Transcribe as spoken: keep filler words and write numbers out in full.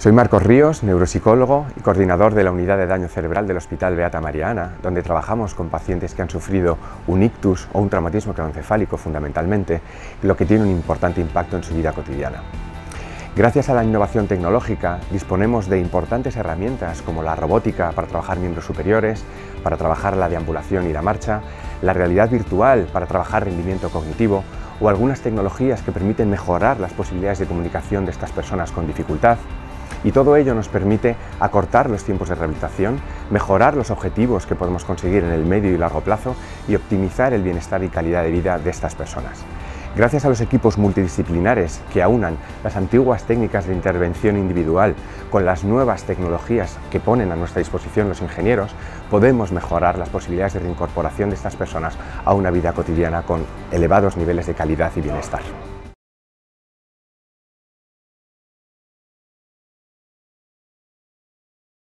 Soy Marcos Ríos, neuropsicólogo y coordinador de la Unidad de Daño Cerebral del Hospital Beata María Ana, donde trabajamos con pacientes que han sufrido un ictus o un traumatismo craneoencefálico fundamentalmente, lo que tiene un importante impacto en su vida cotidiana. Gracias a la innovación tecnológica disponemos de importantes herramientas como la robótica para trabajar miembros superiores, para trabajar la deambulación y la marcha, la realidad virtual para trabajar rendimiento cognitivo, o algunas tecnologías que permiten mejorar las posibilidades de comunicación de estas personas con dificultad. Y todo ello nos permite acortar los tiempos de rehabilitación, mejorar los objetivos que podemos conseguir en el medio y largo plazo y optimizar el bienestar y calidad de vida de estas personas. Gracias a los equipos multidisciplinares que aunan las antiguas técnicas de intervención individual con las nuevas tecnologías que ponen a nuestra disposición los ingenieros, podemos mejorar las posibilidades de reincorporación de estas personas a una vida cotidiana con elevados niveles de calidad y bienestar.